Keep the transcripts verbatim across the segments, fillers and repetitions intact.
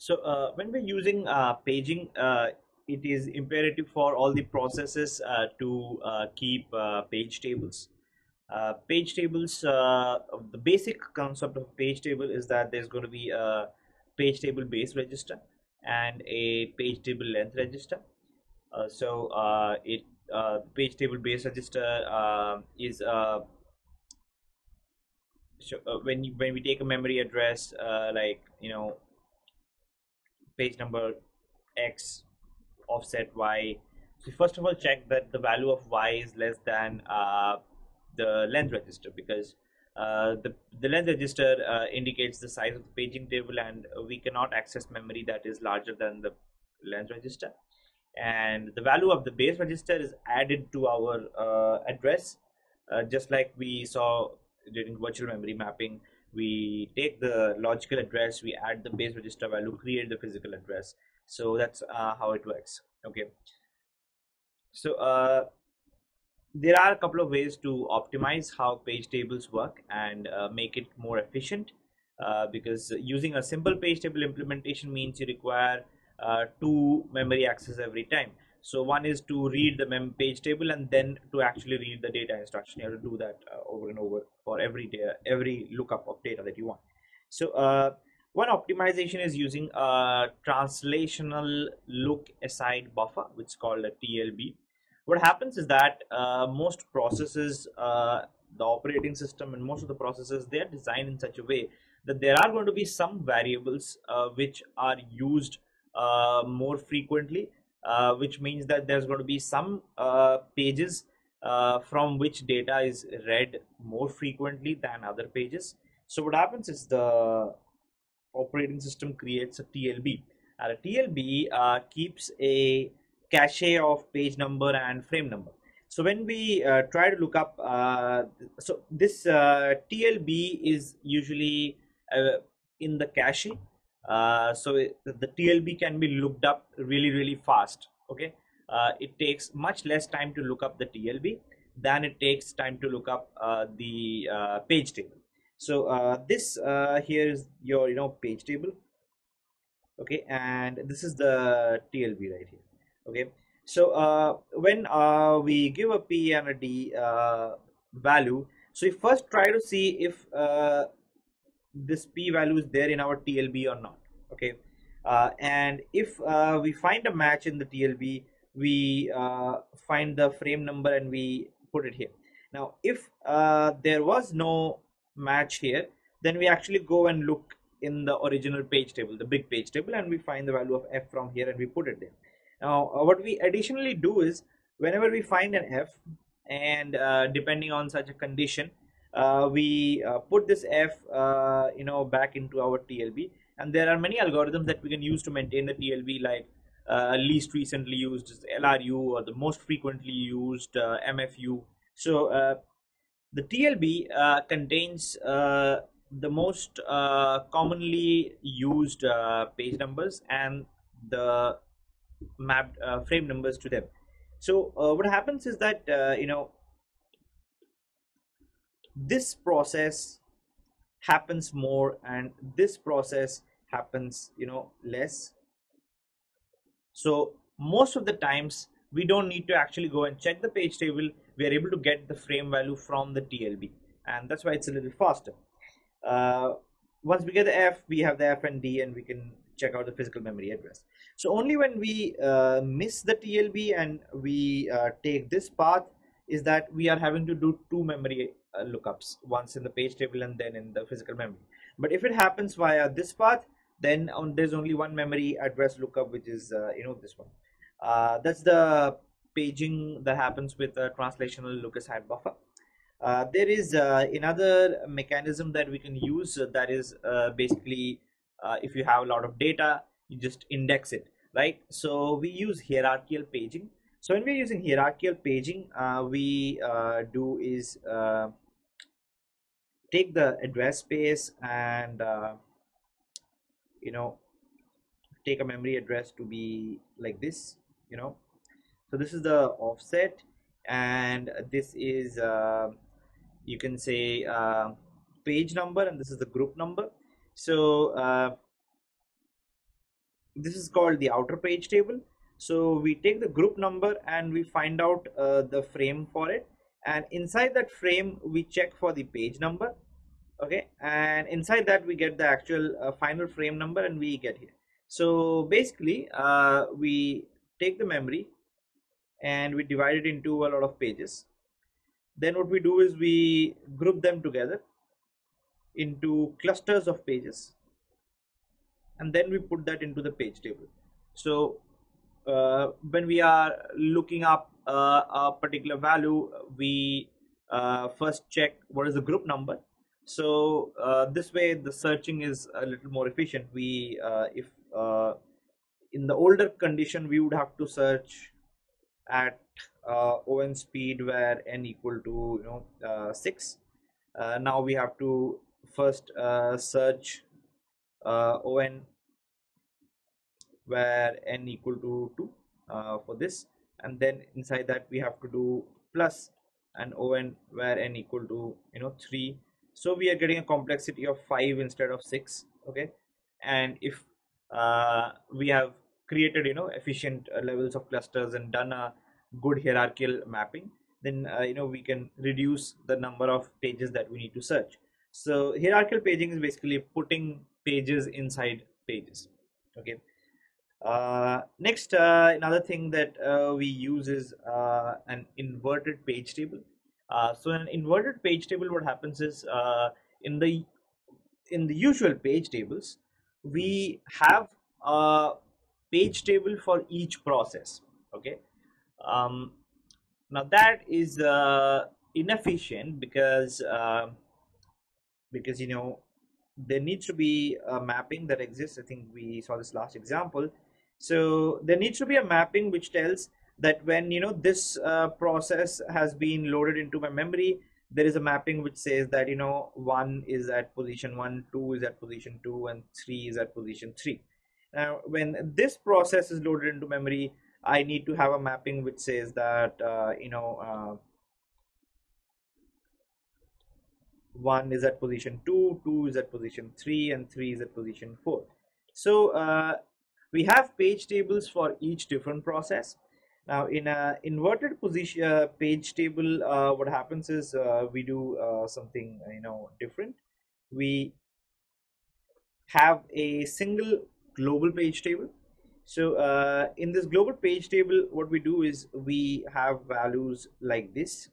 So uh, when we're using uh, paging, uh, it is imperative for all the processes uh, to uh, keep uh, page tables. Uh, page tables, uh, the basic concept of page table is that there's going to be a page table base register and a page table length register. Uh, so uh, it uh, page table base register uh, is uh, so, uh, when you, when we take a memory address uh, like you know page number X offset Y. So first of all, check that the value of Y is less than uh, the length register, because uh, the, the length register uh, indicates the size of the paging table, and we cannot access memory that is larger than the length register. And the value of the base register is added to our uh, address, uh, just like we saw during virtual memory mapping. We take the logical address, we add the base register value, create the physical address. So that's uh, how it works. Okay, so uh, there are a couple of ways to optimize how page tables work and uh, make it more efficient, uh, because using a simple page table implementation means you require uh, two memory access every time. So one is to read the mem page table, and then to actually read the data instruction. You have to do that uh, over and over for every day, every lookup of data that you want. So uh, one optimization is using a translational look aside buffer, which is called a T L B. What happens is that uh, most processes, uh, the operating system and most of the processes, they are designed in such a way that there are going to be some variables uh, which are used uh, more frequently, uh, which means that there's going to be some uh, pages uh, from which data is read more frequently than other pages. So what happens is the operating system creates a T L B, and a T L B uh, keeps a cache of page number and frame number. So when we uh, try to look up, uh, so this uh, T L B is usually uh, in the cache, uh, so it, the T L B can be looked up really really fast. Okay, uh, it takes much less time to look up the T L B than it takes time to look up uh, the uh, page table. So uh, this uh, here is your you know page table. Okay, and this is the T L B right here. Okay, so uh, when uh, we give a P and a D uh, value, so we first try to see if uh, this P value is there in our T L B or not. Okay, uh, and if uh, we find a match in the T L B, we uh, find the frame number and we put it here. Now if uh, there was no match here, then we actually go and look in the original page table, the big page table, and we find the value of F from here and we put it there. Now uh, what we additionally do is, whenever we find an F, and uh, depending on such a condition, uh, we uh, put this F uh, you know back into our T L B, and there are many algorithms that we can use to maintain the T L B, like uh, least recently used is L R U, or the most frequently used uh, M F U. So uh, the T L B uh, contains uh, the most uh, commonly used uh, page numbers and the mapped uh, frame numbers to them. So uh, what happens is that uh, you know this process happens more and this process happens you know less. So most of the times we don't need to actually go and check the page table. We are able to get the frame value from the T L B, and that's why it's a little faster. Uh, once we get the F, we have the F and D, and we can check out the physical memory address. So only when we uh, miss the T L B and we uh, take this path is that we are having to do two memory uh, lookups, once in the page table and then in the physical memory. But if it happens via this path, then on, there's only one memory address lookup, which is uh, you know this one. Uh, that's the paging that happens with a translational look-aside buffer. Uh, there is uh, another mechanism that we can use, uh, that is uh, basically uh, if you have a lot of data, you just index it, right? So we use hierarchical paging. So when we're using hierarchical paging, uh, we uh, do is uh, take the address space and uh, you know take a memory address to be like this, you know. So this is the offset, and this is uh, you can say uh, page number, and this is the group number. So uh, this is called the outer page table. So we take the group number and we find out uh, the frame for it, and inside that frame we check for the page number, okay, and inside that we get the actual uh, final frame number and we get here. So basically uh, we take the memory and we divide it into a lot of pages. Then what we do is we group them together into clusters of pages, and then we put that into the page table. So uh, when we are looking up uh, a particular value, we uh, first check what is the group number. So uh, this way the searching is a little more efficient. We uh, if uh, in the older condition we would have to search at uh, O n speed where n equal to, you know, uh, six. Uh, now we have to first uh, search uh, O n where n equal to two uh, for this, and then inside that we have to do plus and O n where n equal to, you know, three. So we are getting a complexity of five instead of six, okay. And if uh, we have created, you know, efficient uh, levels of clusters and done a good hierarchical mapping, then uh, you know, we can reduce the number of pages that we need to search. So hierarchical paging is basically putting pages inside pages, okay. Uh, next uh, another thing that uh, we use is uh, an inverted page table. Uh, so an inverted page table, what happens is uh, in the in the usual page tables we have a page table for each process, okay. Um, now that is uh, inefficient because uh, because, you know, there needs to be a mapping that exists. I think we saw this last example. So there needs to be a mapping which tells that when, you know, this uh, process has been loaded into my memory, there is a mapping which says that, you know, one is at position one, two is at position two, and three is at position three. Now when this process is loaded into memory, I need to have a mapping which says that uh, you know, uh, one is at position two, two is at position three, and three is at position four. So uh, we have page tables for each different process. Now in a inverted position uh, page table, uh, what happens is uh, we do uh, something, you know, different. We have a single global page table. So uh, in this global page table, what we do is we have values like this.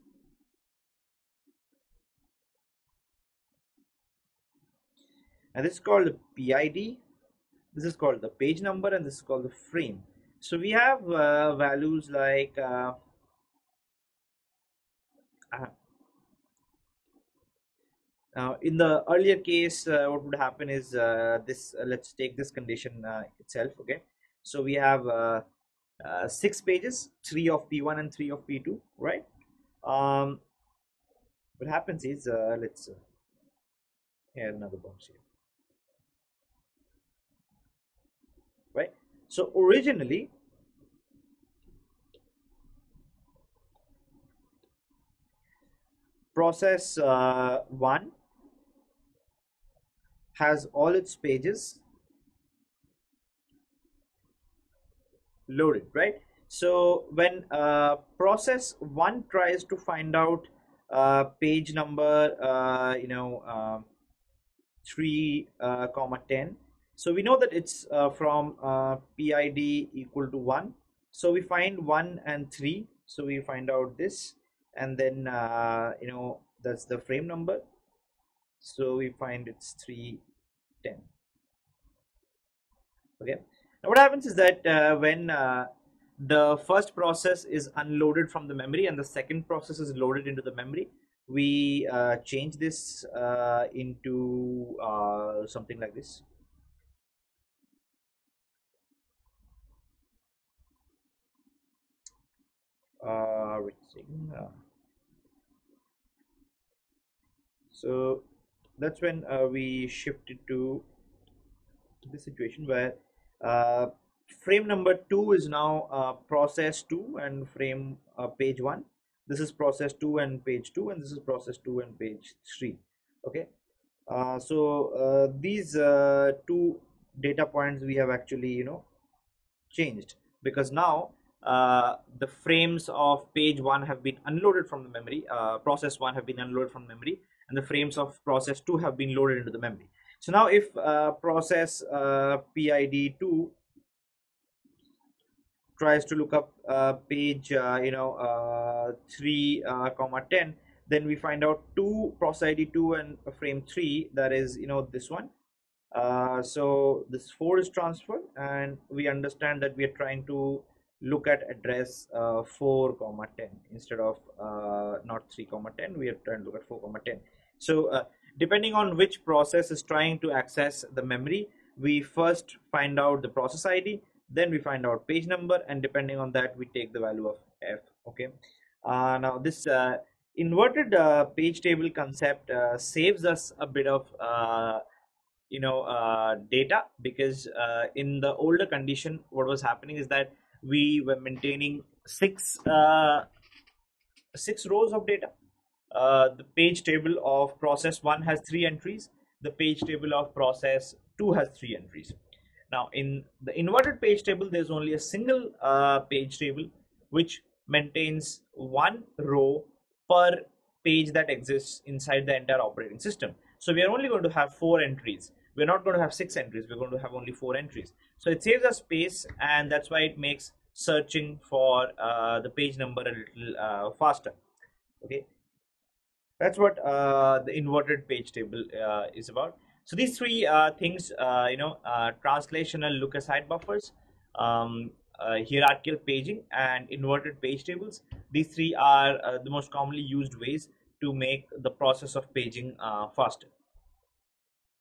And this is called the P I D, this is called the page number, and this is called the frame. So we have uh, values like uh, uh, now in the earlier case, uh, what would happen is uh, this uh, let's take this condition uh, itself, okay. So we have uh, uh, six pages, three of P one and three of P two, right? Um, what happens is uh, let's add uh, another box here. Right, so originally process uh, one has all its pages loaded, right? So when uh, process one tries to find out uh, page number uh, you know uh, three uh, comma ten, so we know that it's uh, from uh, P I D equal to one. So we find one and three. So we find out this, and then uh, you know, that's the frame number. So we find it's three ten. Okay. Now what happens is that uh, when uh, the first process is unloaded from the memory and the second process is loaded into the memory, we uh, change this uh, into uh, something like this. Uh, so that's when uh, we shifted to the situation where uh, frame number two is now uh, process two and frame uh, page one. This is process two and page two, and this is process two and page three, okay. Uh, so uh, these uh, two data points we have actually, you know, changed, because now uh, the frames of page one have been unloaded from the memory, uh, process one have been unloaded from memory, and the frames of process two have been loaded into the memory. So now if uh, process uh, P I D two tries to look up uh, page uh, you know uh, three uh, comma ten, then we find out two process I D two and frame three, that is you know this one. Uh, so this four is transferred, and we understand that we are trying to look at address uh, four comma ten instead of uh, not three comma ten. We are trying to look at four comma ten. So uh, depending on which process is trying to access the memory, we first find out the process I D, then we find out page number, and depending on that we take the value of f. Okay, uh, now this uh, inverted uh, page table concept uh, saves us a bit of uh, you know uh, data, because uh, in the older condition what was happening is that we were maintaining six uh, six rows of data. Uh, the page table of process one has three entries, the page table of process two has three entries. Now in the inverted page table there's only a single uh, page table which maintains one row per page that exists inside the entire operating system. So we are only going to have four entries. We're not going to have six entries. We're going to have only four entries. So it saves us space, and that's why it makes searching for uh, the page number a little uh, faster. Okay, that's what uh, the inverted page table uh, is about. So these three uh, things, uh, you know, uh, translational look-aside buffers, um, uh, hierarchical paging, and inverted page tables. These three are uh, the most commonly used ways to make the process of paging uh, faster.